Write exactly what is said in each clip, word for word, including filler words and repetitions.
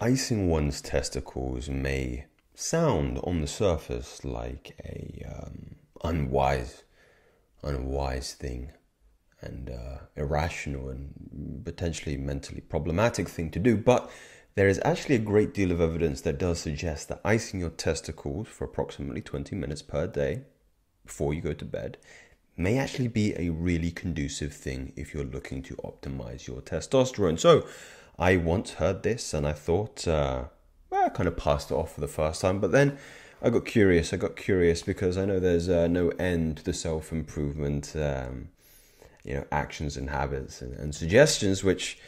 Icing one's testicles may sound on the surface like a um, unwise, unwise thing, and uh, irrational and potentially mentally problematic thing to do, but there is actually a great deal of evidence that does suggest that icing your testicles for approximately twenty minutes per day before you go to bed may actually be a really conducive thing if you're looking to optimize your testosterone. So I once heard this and I thought, uh, well, I kind of passed it off for the first time, but then I got curious. I got curious because I know there's uh, no end to the self-improvement, um, you know, actions and habits and, and suggestions, which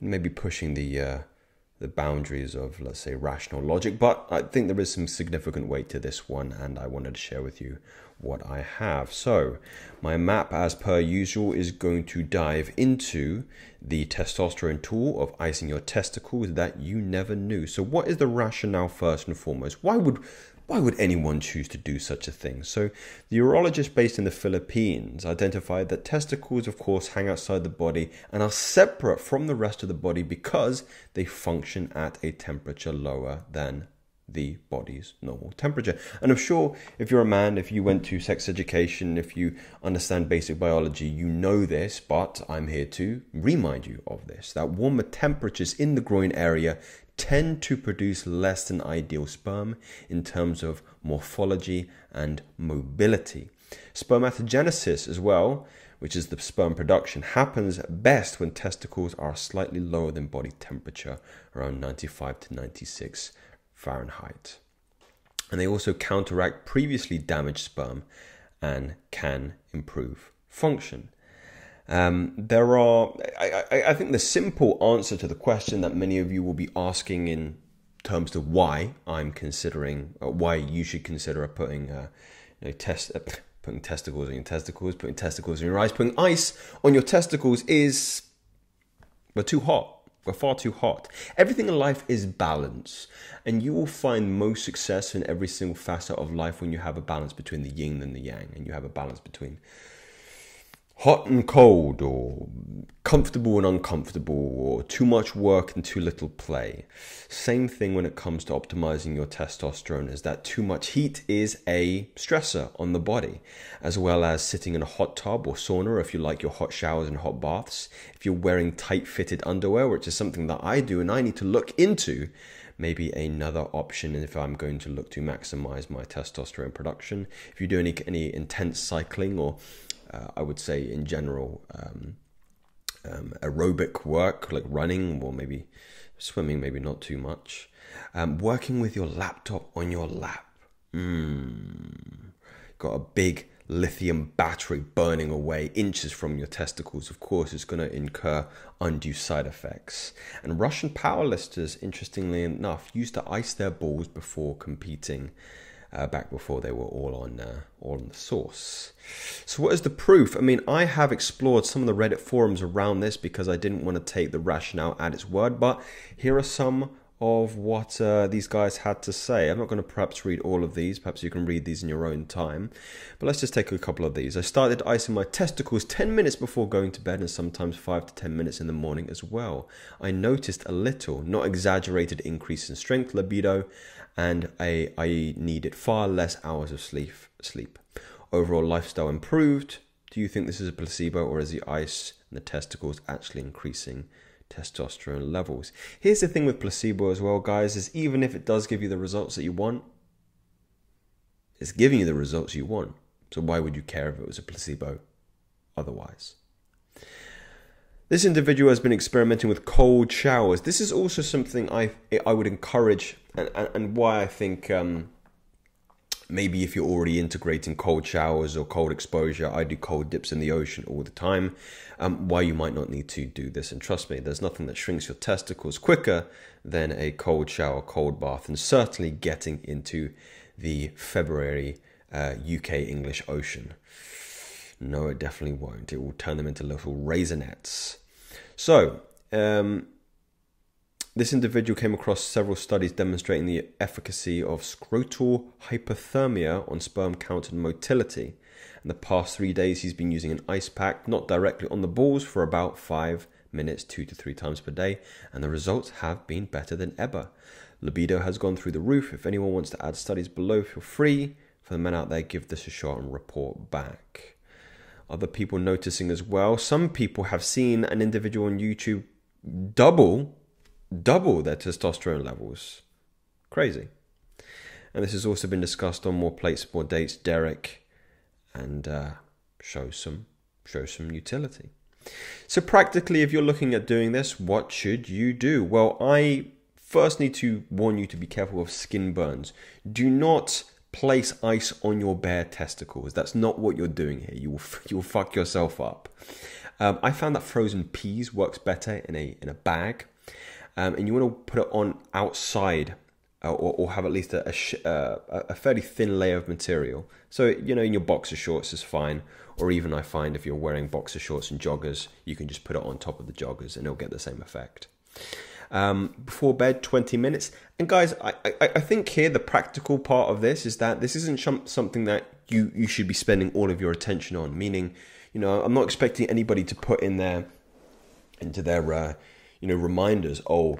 may be pushing the... Uh, the boundaries of, let's say, rational logic, but I think there is some significant weight to this one, and I wanted to share with you what I have. So my map, as per usual, is going to dive into the testosterone tool of icing your testicles that you never knew. So what is the rationale first and foremost? Why would Why would anyone choose to do such a thing? So the urologist based in the Philippines identified that testicles, of course, hang outside the body and are separate from the rest of the body because they function at a temperature lower than the body's normal temperature. And I'm sure if you're a man, if you went to sex education, if you understand basic biology, you know this, but I'm here to remind you of this, that warmer temperatures in the groin area tend to produce less than ideal sperm in terms of morphology and mobility. Spermatogenesis as well, which is the sperm production, happens best when testicles are slightly lower than body temperature, around ninety-five to ninety-six Fahrenheit. And they also counteract previously damaged sperm and can improve function. Um, there are, I, I, I think the simple answer to the question that many of you will be asking in terms of why I'm considering, uh, why you should consider putting, uh, you know, test, uh, putting testicles on your testicles, putting testicles in your eyes, putting ice on your testicles is, we're too hot. We're far too hot. Everything in life is balance, and you will find most success in every single facet of life when you have a balance between the yin and the yang, and you have a balance between hot and cold, or comfortable and uncomfortable, or too much work and too little play. Same thing when it comes to optimizing your testosterone, is that too much heat is a stressor on the body, as well as sitting in a hot tub or sauna, if you like your hot showers and hot baths. If you're wearing tight-fitted underwear, which is something that I do and I need to look into, maybe another option if I'm going to look to maximize my testosterone production. If you do any, any intense cycling, or Uh, I would say in general, um, um, aerobic work like running, or maybe swimming, maybe not too much. Um, working with your laptop on your lap. Mm. Got a big lithium battery burning away inches from your testicles. Of course, it's going to incur undue side effects. And Russian powerlifters, interestingly enough, used to ice their balls before competing. Uh, back before they were all on uh, all on the source. So what is the proof? I mean, I have explored some of the Reddit forums around this because I didn't want to take the rationale at its word, but here are some of what uh, these guys had to say. I'm not going to perhaps read all of these. Perhaps you can read these in your own time, but let's just take a couple of these. I started icing my testicles ten minutes before going to bed, and sometimes five to ten minutes in the morning as well. I noticed a little, not exaggerated, increase in strength, libido, and I, I needed far less hours of sleep, sleep. Overall lifestyle improved. Do you think this is a placebo, or is the ice and the testicles actually increasing testosterone levels? Here's the thing with placebo as well, guys, is even if it does give you the results that you want, it's giving you the results you want. So why would you care if it was a placebo otherwise? This individual has been experimenting with cold showers. This is also something I I would encourage, and, and, and why I think um, maybe if you're already integrating cold showers or cold exposure, I do cold dips in the ocean all the time, um, why you might not need to do this. And trust me, there's nothing that shrinks your testicles quicker than a cold shower, cold bath, and certainly getting into the February uh, U K English Ocean. No, it definitely won't. It will turn them into little raisinettes. So, um, this individual came across several studies demonstrating the efficacy of scrotal hypothermia on sperm count and motility. In the past three days, he's been using an ice pack, not directly on the balls, for about five minutes two to three times per day, and the results have been better than ever. Libido has gone through the roof. If anyone wants to add studies below, feel free. For the men out there, give this a shot and report back. Other people noticing as well, some people have seen an individual on YouTube double, double their testosterone levels. Crazy. And this has also been discussed on More Plates, More Dates, Derek, and uh, show some, show some utility. So practically, if you're looking at doing this, what should you do? Well, I first need to warn you to be careful of skin burns. Do not place ice on your bare testicles. That's not what you're doing here. You will, you will fuck yourself up. Um, I found that frozen peas works better in a, in a bag. Um, and you want to put it on outside uh, or, or have at least a, a, sh uh, a fairly thin layer of material. So, you know, in your boxer shorts is fine. Or even I find if you're wearing boxer shorts and joggers, you can just put it on top of the joggers and it'll get the same effect. Um, before bed, twenty minutes. And guys, I, I, I think here the practical part of this is that this isn't something that you, you should be spending all of your attention on. Meaning, you know, I'm not expecting anybody to put in their, into their, uh, you know, reminders, oh,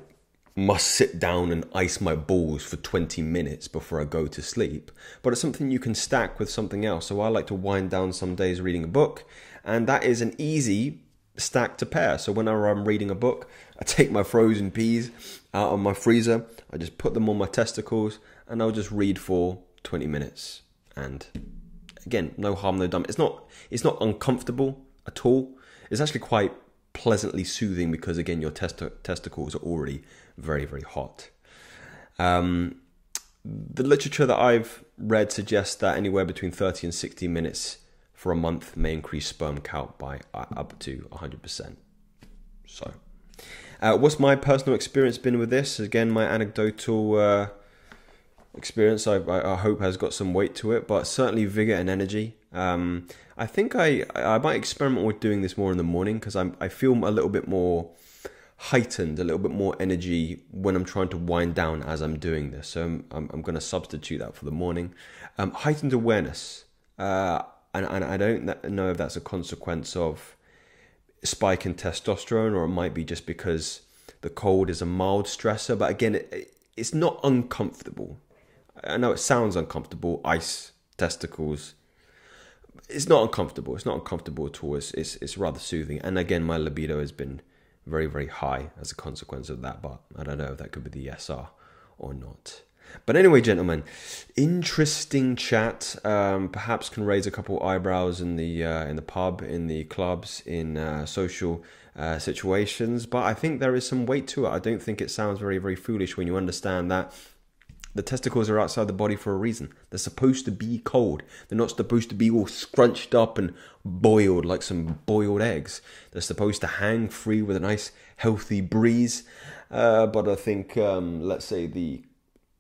must sit down and ice my balls for twenty minutes before I go to sleep. But it's something you can stack with something else. So I like to wind down some days reading a book, and that is an easy stack to pair. So whenever I'm reading a book, I take my frozen peas out of my freezer, I just put them on my testicles, and I'll just read for twenty minutes. And again, no harm, no done. It's not, it's not uncomfortable at all. It's actually quite pleasantly soothing because, again, your test testicles are already very, very hot. Um, the literature that I've read suggests that anywhere between thirty and sixty minutes for a month may increase sperm count by up to one hundred percent. So, uh, what's my personal experience been with this? Again, my anecdotal uh, experience, I, I hope, has got some weight to it, but certainly vigor and energy. Um, I think I, I might experiment with doing this more in the morning because I'm I feel a little bit more heightened, a little bit more energy when I'm trying to wind down as I'm doing this. So I'm, I'm, I'm going to substitute that for the morning. Um, heightened awareness. Uh, And, and I don't know if that's a consequence of a spike in testosterone, or it might be just because the cold is a mild stressor. But again, it, it's not uncomfortable. I know it sounds uncomfortable, ice, testicles. It's not uncomfortable. It's not uncomfortable at all. It's, it's, it's rather soothing. And again, my libido has been very, very high as a consequence of that. But I don't know if that could be the E S R or not. But anyway, gentlemen, interesting chat. Um, perhaps can raise a couple eyebrows in the uh, in the pub, in the clubs, in uh, social uh, situations. But I think there is some weight to it. I don't think it sounds very, very foolish when you understand that the testicles are outside the body for a reason. They're supposed to be cold. They're not supposed to be all scrunched up and boiled like some boiled eggs. They're supposed to hang free with a nice, healthy breeze. Uh, but I think, um, let's say the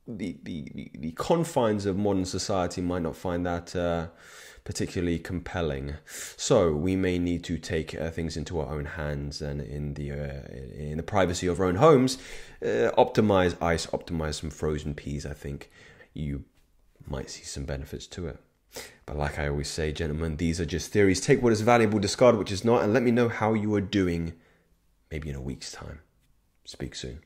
The, the, the confines of modern society might not find that uh, particularly compelling. So we may need to take uh, things into our own hands, and in the, uh, in the privacy of our own homes, uh, optimize ice, optimize some frozen peas. I think you might see some benefits to it. But like I always say, gentlemen, these are just theories. Take what is valuable, discard which is not, and let me know how you are doing maybe in a week's time. Speak soon.